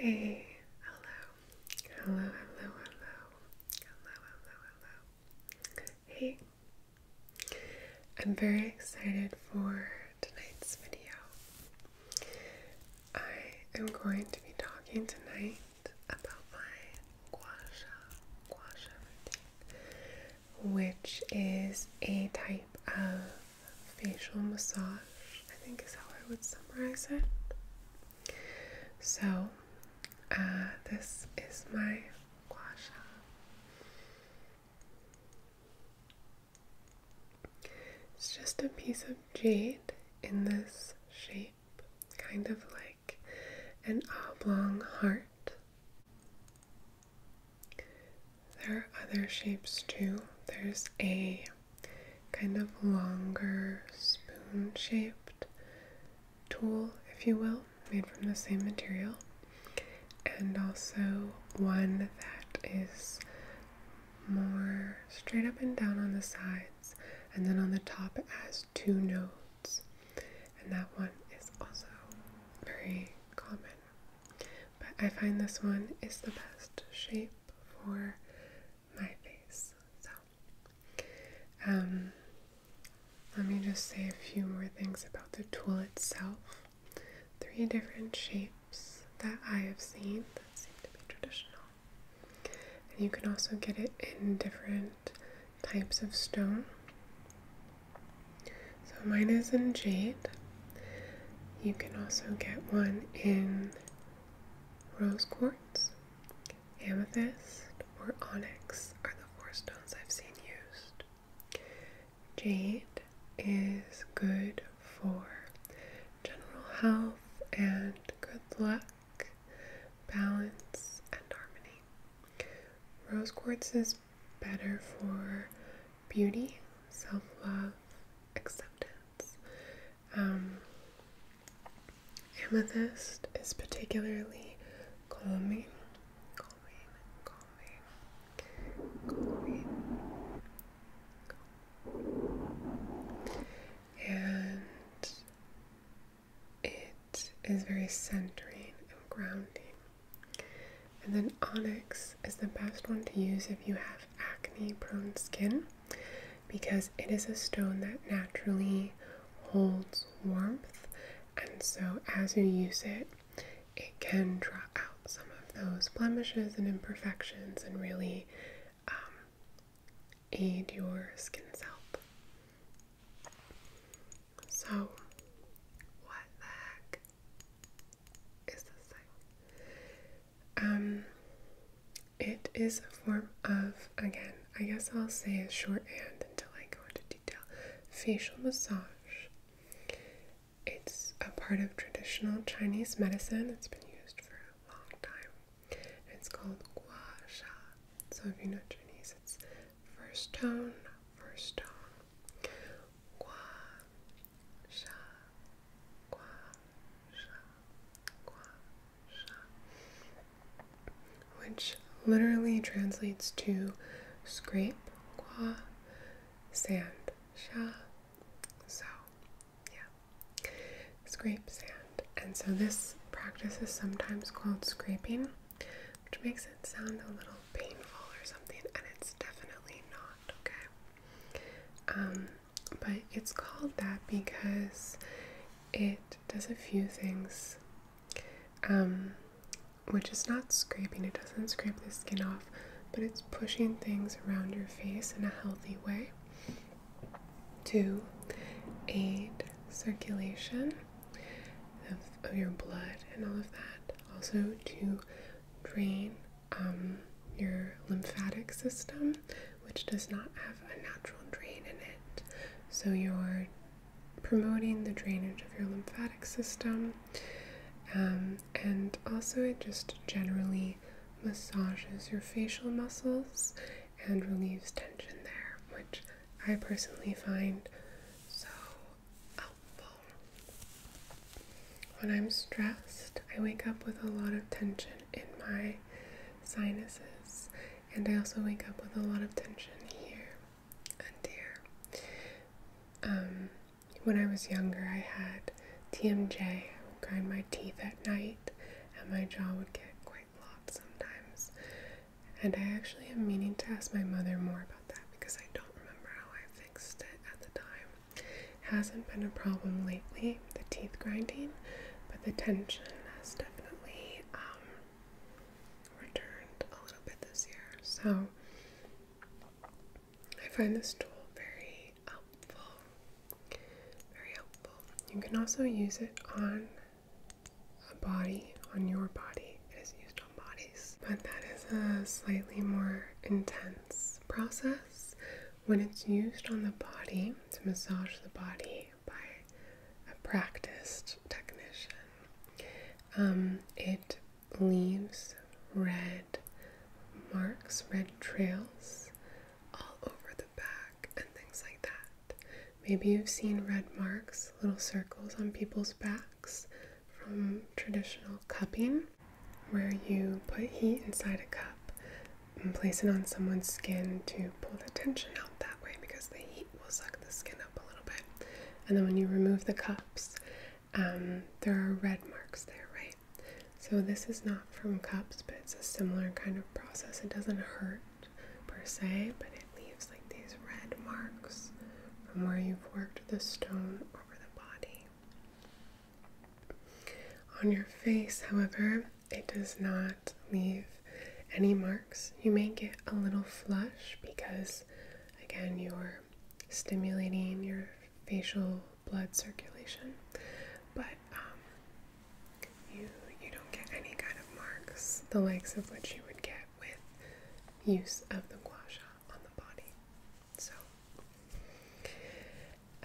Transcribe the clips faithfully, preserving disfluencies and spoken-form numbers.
Hey, hello, hello, hello, hello, hello, hello, hello. Hey, I'm very excited for tonight's video. I am going to be talking tonight about my gua sha, gua sha routine, which is a type of facial massage, I think is how I would summarize it. So, uh, this is my gua sha. It's just a piece of jade in this shape, kind of like an oblong heart. There are other shapes too. There's a kind of longer spoon-shaped tool, if you will, made from the same material, and also one that is more straight up and down on the sides, and then on the top it has two nodes, and that one is also very common, but I find this one is the best shape for my face. So um, let me just say a few more things about the tool itself. Three different shapes that I have seen that seem to be traditional, and you can also get it in different types of stone. So mine is in jade. You can also get one in rose quartz, amethyst, or onyx are the four stones I've seen used. Jade is good for general health and good luck, balance, and harmony. Rose quartz is better for beauty, self-love, acceptance. Um, amethyst is particularly calming, calming, calming, calming, calming. And is very centering and grounding. And then onyx is the best one to use if you have acne prone skin, because it is a stone that naturally holds warmth, and so as you use it, it can draw out some of those blemishes and imperfections and really um, aid your skin's health. So Um, it is a form of, again, I guess I'll say a shorthand until I go into detail, facial massage. It's a part of traditional Chinese medicine. It's been used for a long time. It's called gua sha. So if you know Chinese, it's first tone, first tone. Gua sha, gua sha, gua sha, which literally translates to scrape, gua, sand, sha, so, yeah, scrape sand. And so this practice is sometimes called scraping, which makes it sound a little painful or something, and it's definitely not, okay? Um, but it's called that because it does a few things. Um, which is not scraping, it doesn't scrape the skin off, but it's pushing things around your face in a healthy way to aid circulation of, of your blood and all of that. Also to drain um, your lymphatic system, which does not have a natural drain in it. So you're promoting the drainage of your lymphatic system. Um, and also it just generally massages your facial muscles and relieves tension there, which I personally find so helpful. When I'm stressed, I wake up with a lot of tension in my sinuses, and I also wake up with a lot of tension here and here. Um, when I was younger, I had T M J. Grind my teeth at night and my jaw would get And I actually am meaning to ask my mother more about that because I don't remember how I fixed it at the time. Hasn't been a problem lately, the teeth grinding, but the tension has definitely um, returned a little bit this year. So I find this tool very helpful, very helpful. You can also use it on a body, on your body. It is used on bodies, but that is a slightly more intense process. When it's used on the body, to massage the body by a practiced technician, um, it leaves red marks, red trails all over the back and things like that. Maybe you've seen red marks, little circles on people's backs from traditional cupping, where you put heat inside a cup and place it on someone's skin to pull the tension out that way, because the heat will suck the skin up a little bit. And then when you remove the cups, um, there are red marks there, right? So this is not from cups, but it's a similar kind of process. It doesn't hurt per se, but it leaves like these red marks from where you've worked the stone over the body. On your face, however, it does not leave any marks. You may get a little flush because, again, you're stimulating your facial blood circulation, but um, you, you don't get any kind of marks, the likes of which you would get with use of the gua sha on the body. So,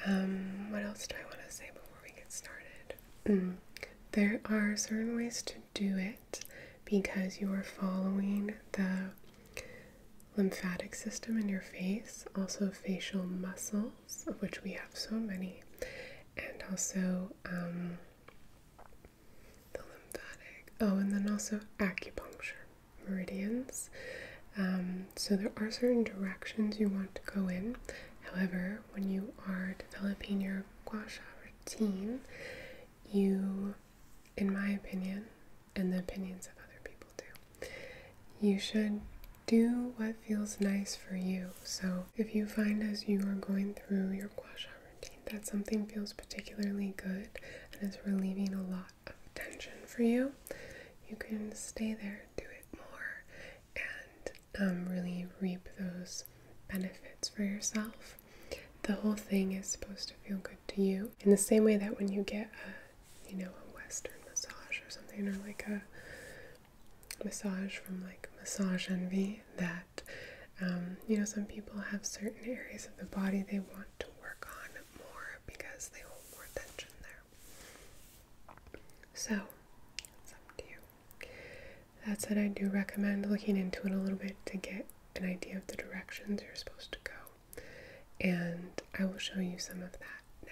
um, what else do I want to say before we get started? Mm. There are certain ways to do it because you are following the lymphatic system in your face, also facial muscles, of which we have so many, and also um, the lymphatic, oh, and then also acupuncture meridians. Um, so there are certain directions you want to go in. However, when you are developing your gua sha routine, you, in my opinion, and the opinions of other people too, you should do what feels nice for you. So if you find as you are going through your gua sha routine that something feels particularly good and is relieving a lot of tension for you, you can stay there, do it more, and um, really reap those benefits for yourself. The whole thing is supposed to feel good to you. In the same way that when you get a, you know, a Western massage or something, or like a massage from like Massage Envy, that, um, you know, some people have certain areas of the body they want to work on more because they hold more tension there. So, it's up to you. That said, I do recommend looking into it a little bit to get an idea of the directions you're supposed to go. And I will show you some of that.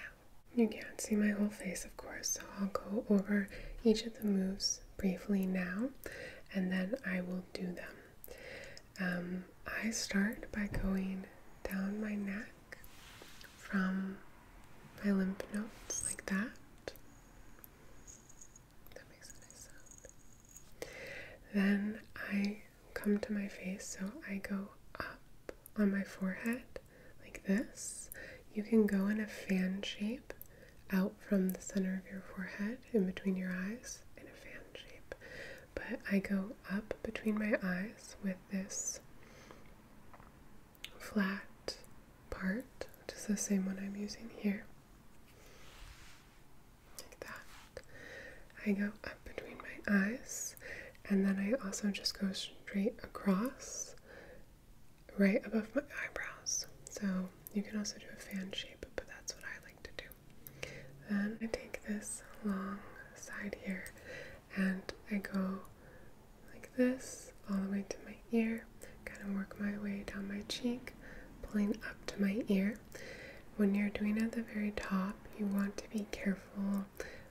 You can't see my whole face, of course, so I'll go over each of the moves briefly now, and then I will do them. Um, I start by going down my neck from my lymph nodes, like that. That makes a nice sound. Then I come to my face, so I go up on my forehead, like this. You can go in a fan shape, out from the center of your forehead, in between your eyes, in a fan shape. But I go up between my eyes with this flat part, which is the same one I'm using here, like that. I go up between my eyes, and then I also just go straight across, right above my eyebrows. So you can also do a fan shape, but that's what I like to do. Then I take this long side here, and I go like this, all the way to my ear, kind of work my way down my cheek, pulling up to my ear. When you're doing it at the very top, you want to be careful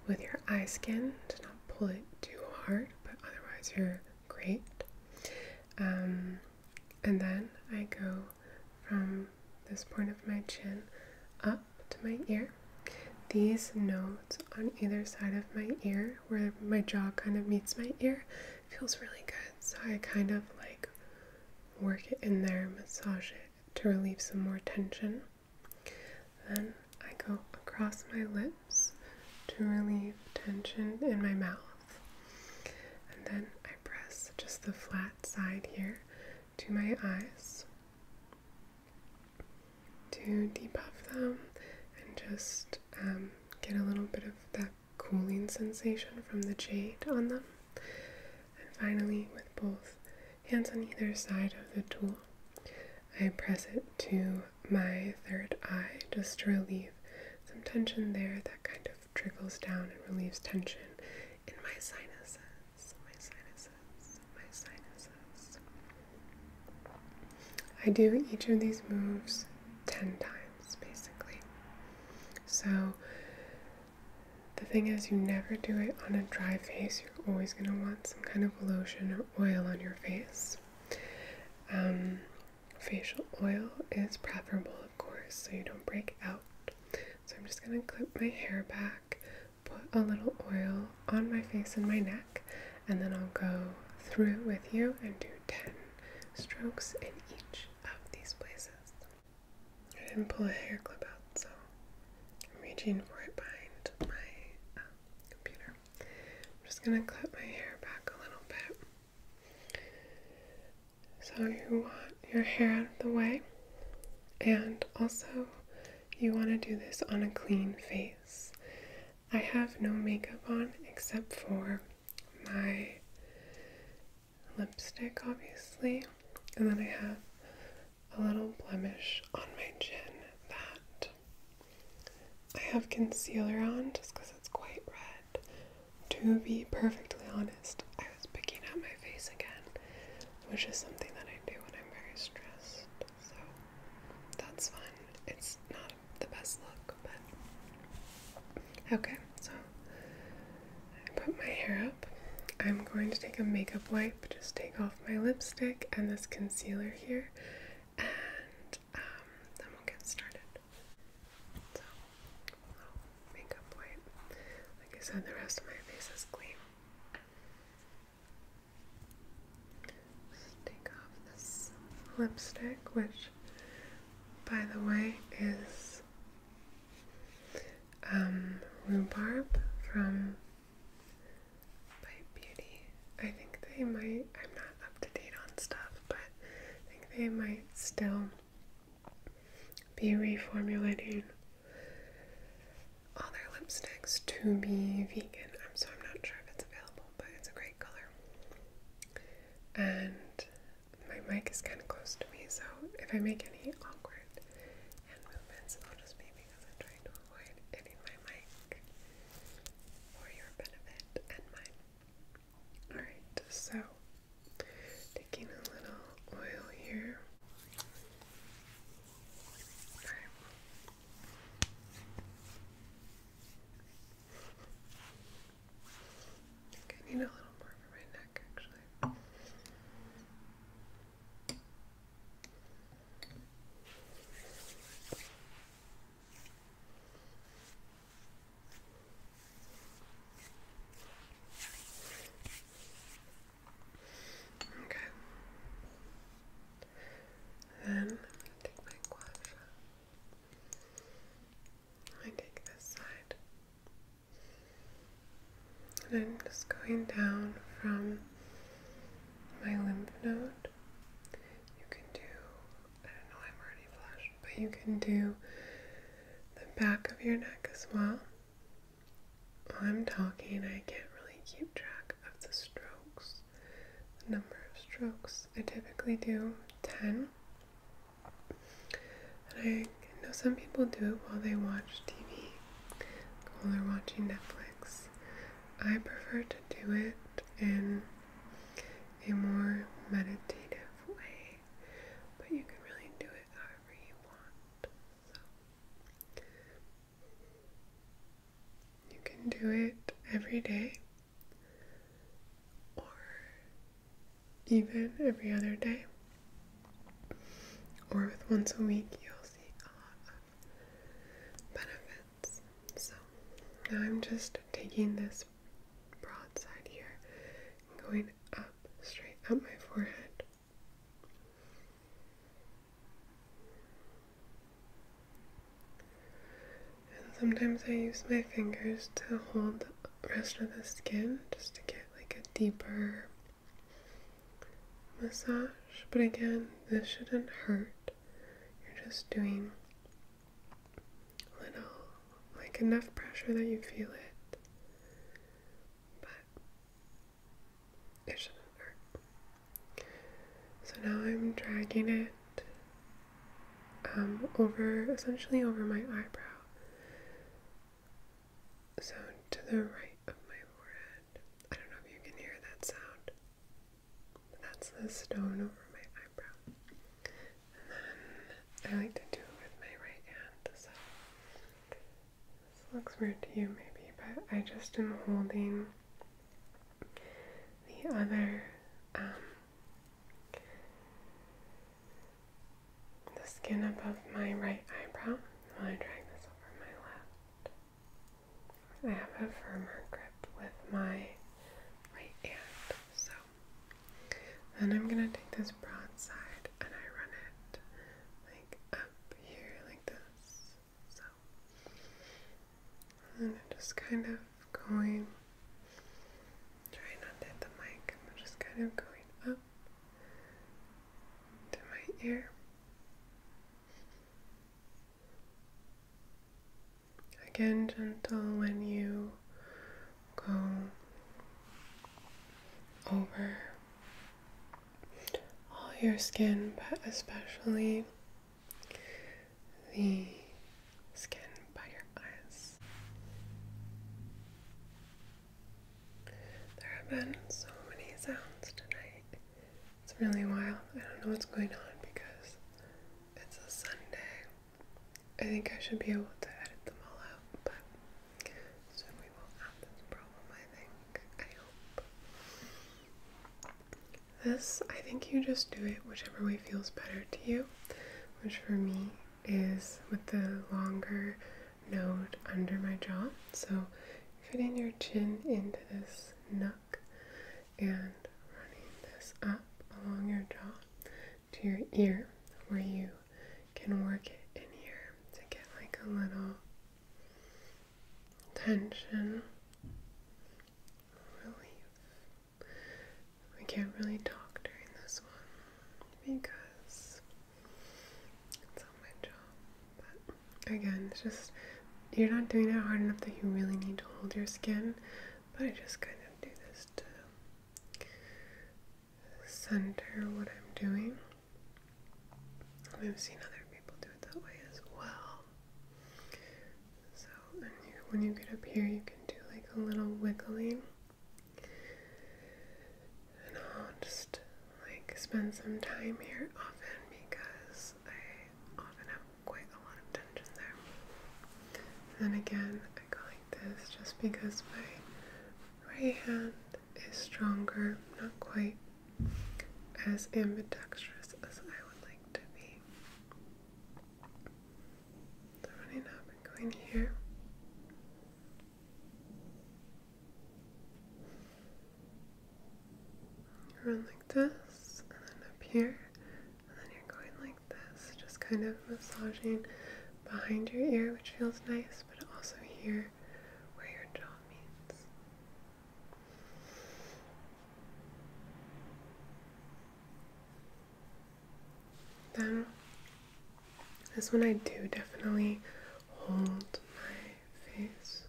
with your eye skin to not pull it too hard, but otherwise you're great. Um, and then I go from this point of my chin up to my ear. These nodes on either side of my ear, where my jaw kind of meets my ear, feels really good. So I kind of like work it in there, massage it to relieve some more tension. Then I go across my lips to relieve tension in my mouth. And then I press just the flat side here to my eyes to depuff them and just um, get a little bit of that cooling sensation from the jade on them. And finally, with both hands on either side of the tool, I press it to my third eye just to relieve some tension there that kind of trickles down and relieves tension in my sinuses, my sinuses, my sinuses. I do each of these moves ten times, basically. So the thing is, you never do it on a dry face. You're always going to want some kind of lotion or oil on your face. Um, facial oil is preferable, of course, so you don't break out. So I'm just going to clip my hair back, put a little oil on my face and my neck, and then I'll go through with you and do ten strokes in each of these places. I didn't pull a hair clip out, so I'm reaching for it behind my uh, computer. I'm just going to clip my hair back a little bit. So you want your hair out of the way, and also you want to do this on a clean face. I have no makeup on except for my lipstick, obviously, and then I have a little blemish on my chin that I have concealer on just because it's quite red. To be perfectly honest, I was picking at my face again, which is something that I do when I'm very stressed, so that's fun. It's not the best look, but okay, so I put my hair up. I'm going to take a makeup wipe, just take off my lipstick and this concealer here, and um, then we'll get started. Makeup wipe. Like I said, the rest of my face is clean. Just take off this lipstick, which, by the way, is um, Rhubarb from Bite Beauty. I think they might, I'm not up to date on stuff, but I think they might still be reformulating all their lipsticks to be vegan, I'm so I'm not sure if it's available, but it's a great color. And my mic is kind of close to me, so if I make any awkward hand movements, it'll just be because I'm trying to avoid hitting my mic for your benefit and mine. Alright, so taking a little oil here. And I'm just going down from my lymph node. You can do, I don't know, I'm already flushed, but you can do the back of your neck as well. While I'm talking, I can't really keep track of the strokes, the number of strokes. I typically do ten. And I know some people do it while they watch T V, while they're watching Netflix. I prefer to do it in a more meditative way, but you can really do it however you want. So you can do it every day, or even every other day, or with once a week, you'll see a lot of benefits. So now I'm just taking this going up, straight up my forehead, Sometimes I use my fingers to hold the rest of the skin just to get like a deeper massage. But again, this shouldn't hurt. You're just doing a little, like enough pressure that you feel it. But it shouldn't hurt. So now I'm dragging it Um, over, essentially over my eyebrow, so to the right of my forehead. I don't know if you can hear that sound, but that's the stone over my eyebrow. And then I like to do it with my right hand, so this looks weird to you maybe, but I just am holding the other, um, skin above my right eyebrow while I drag this over my left. I have a firmer grip with my right hand. So then I'm gonna take this broad side and I run it like up here like this. So and I'm just kind of going, try not to hit the mic, I'm just kind of going up to my ear. Again, gentle when you go over all your skin, but especially the skin by your eyes. There have been so many sounds tonight. It's really wild. I don't know what's going on because it's a Sunday. I think I should be able to this, I think you just do it whichever way feels better to you, which for me is with the longer node under my jaw, so fitting your chin into this nook and running this up along your jaw to your ear, where you can work it in here to get like a little tension. Can't really talk during this one because it's on my jaw, but again, it's just, you're not doing it hard enough that you really need to hold your skin, but I just kind of do this to center what I'm doing. I've seen other people do it that way as well. So, and you, when you get up here, you can do like a little wiggling. Just like spend some time here often because I often have quite a lot of tension there. And then again, I go like this just because my right hand is stronger, not quite as ambidextrous as I would like to be. So running up and going here. Run like this, and then up here, and then you're going like this, just kind of massaging behind your ear, which feels nice, but also here where your jaw meets. Then, this one I do definitely hold my face.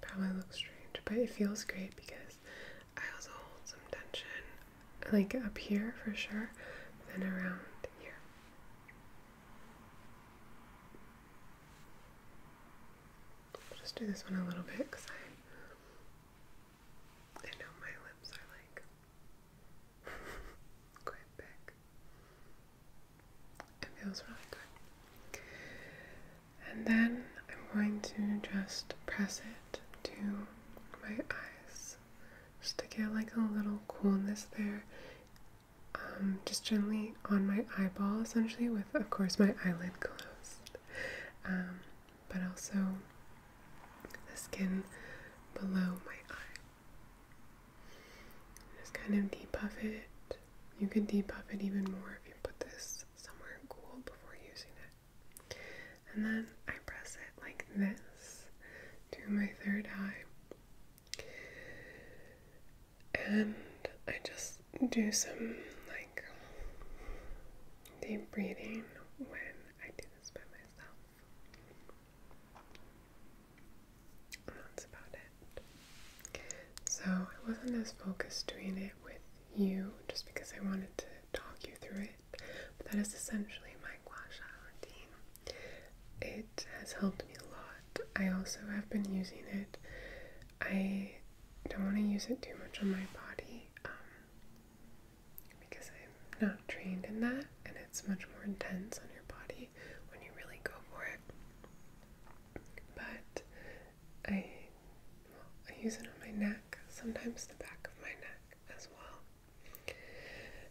Probably looks strange, but it feels great because like up here for sure, then around here. I'll just do this one a little bit because I, I know my lips are like quite big. It feels really good. And then I'm going to just press it to my eyes just to get like a little coolness there. Um, just gently on my eyeball, essentially, with, of course, my eyelid closed, um, but also the skin below my eye. Just kind of depuff it. You could depuff it even more if you put this somewhere cool before using it. and then I press it like this to my third eye, and I just do some like deep breathing when I do this by myself, and that's about it. So I wasn't as focused doing it with you just because I wanted to talk you through it, but that is essentially my gua sha routine. It has helped me a lot. I also have been using it. I don't want to use it too much on my body um, because I'm not trained in that, and it's much more intense on your body when you really go for it. But I, well, I use it on my neck, sometimes the back of my neck as well.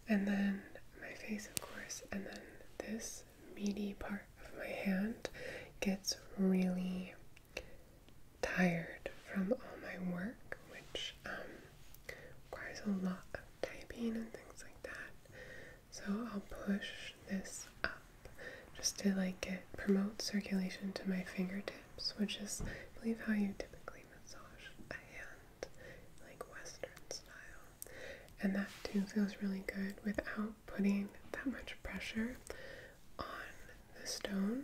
And then my face, of course, and then this meaty part of my hand gets really tired from all my work, which um, requires a lot of typing and things like that. So I'll push this up just to like get, promote circulation to my fingertips, which is, I believe, how you typically massage a hand, like Western style. And that too feels really good without putting that much pressure on the stone,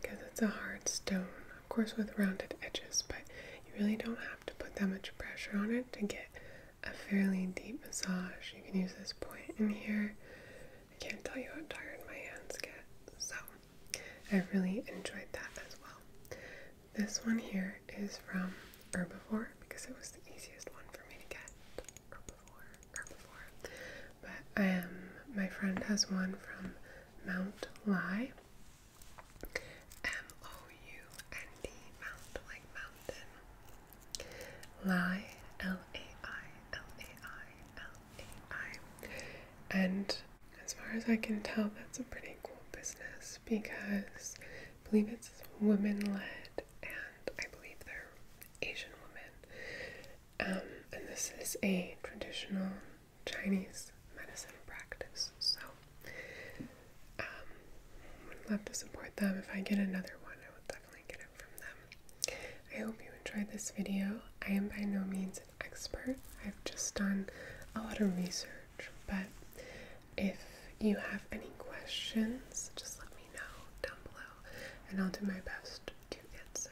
because it's a hard stone, of course, with rounded edges, but you really don't have to put that much pressure on it to get a fairly deep massage. You can use this point in here. I can't tell you how tired my hands get, so I really enjoyed that as well. This one here is from Herbivore because it was the easiest one for me to get. Herbivore, Herbivore. But um, my friend has one from Mount Lai. M O U N D, Mount, like mountain. Lai, L A I, L A I, L A I. And as far as I can tell, that's a pretty cool business because I believe it's women-led, and I believe they're Asian women. Um, and this is a traditional Chinese medicine practice, so um, would love to support them. If I get another one, I will definitely get it from them. I hope you enjoyed this video. I am by no means an expert. I've just done a lot of research, but if you have any questions, just let me know down below and I'll do my best to answer.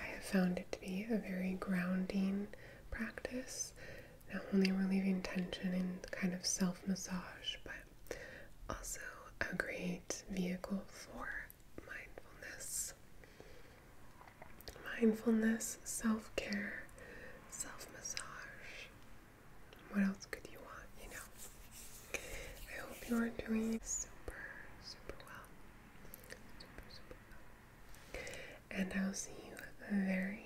I have found it to be a very grounding practice, not only relieving tension and kind of self-massage, but also a great vehicle for mindfulness. Mindfulness, self-care, self-massage. What else could you want, you know? I hope you are doing super, super well. Super, super well. And I will see you very